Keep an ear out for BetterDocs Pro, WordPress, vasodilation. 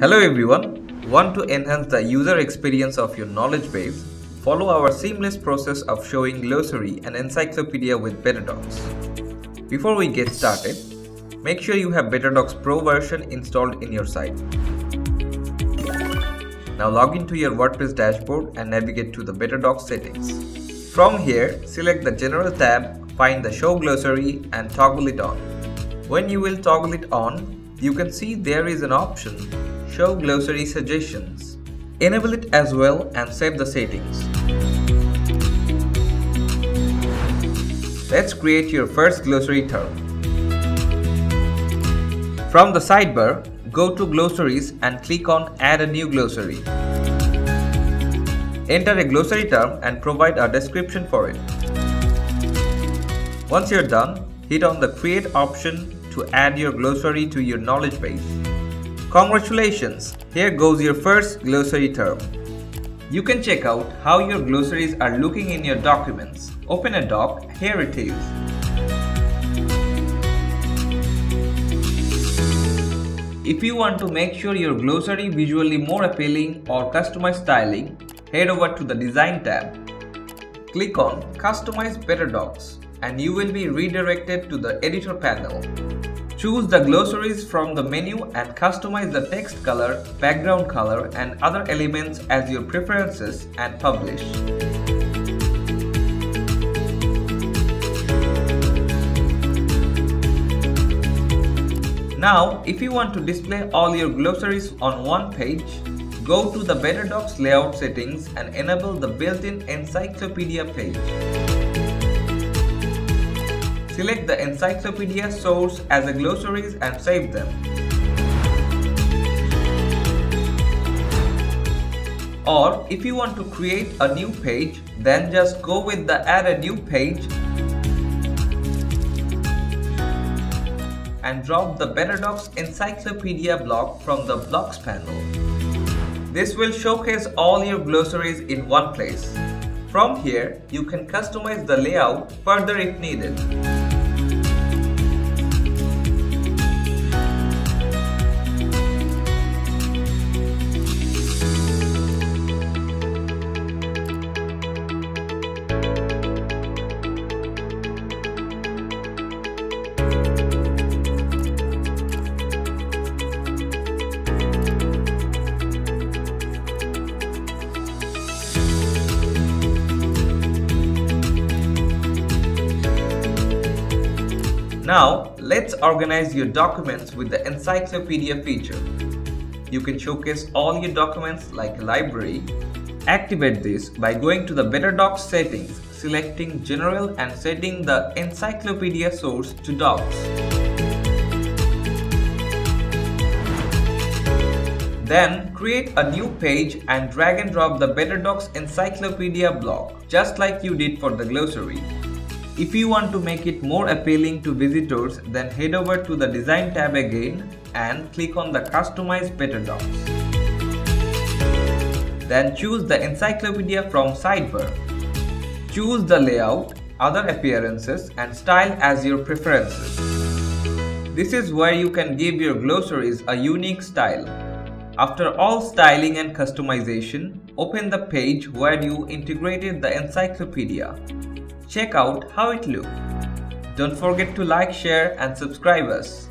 Hello everyone, want to enhance the user experience of your knowledge base? Follow our seamless process of showing glossary and encyclopedia with BetterDocs. Before we get started, make sure you have BetterDocs Pro version installed in your site. Now log into your WordPress dashboard and navigate to the BetterDocs settings. From here, select the General tab, find the Show Glossary and toggle it on. When you will toggle it on, you can see there is an option, Show Glossary Suggestions. Enable it as well and save the settings. Let's create your first glossary term. From the sidebar, go to Glossaries and click on Add a new glossary. Enter a glossary term and provide a description for it. Once you're done, hit on the Create option to add your glossary to your knowledge base. Congratulations! Here goes your first glossary term. You can check out how your glossaries are looking in your documents. Open a doc, here it is. If you want to make sure your glossary visually more appealing or customize styling, head over to the Design tab. Click on Customize BetterDocs and you will be redirected to the Editor panel. Choose the glossaries from the menu and customize the text color, background color and other elements as your preferences and publish. Now, if you want to display all your glossaries on one page, go to the BetterDocs layout settings and enable the built-in encyclopedia page. Select the encyclopedia source as a glossaries and save them. Or if you want to create a new page, then just go with the Add a new page and drop the BetterDocs encyclopedia block from the Blocks panel. This will showcase all your glossaries in one place. From here, you can customize the layout further if needed. Now, let's organize your documents with the encyclopedia feature. You can showcase all your documents like a library. Activate this by going to the BetterDocs settings, selecting General and setting the encyclopedia source to Docs. Then, create a new page and drag and drop the BetterDocs encyclopedia block, just like you did for the glossary. If you want to make it more appealing to visitors, then head over to the Design tab again and click on the Customize BetterDocs. Then choose the encyclopedia from sidebar. Choose the layout, other appearances and style as your preferences. This is where you can give your glossaries a unique style. After all styling and customization, open the page where you integrated the encyclopedia. Check out how it looks. Don't forget to like, share and subscribe us.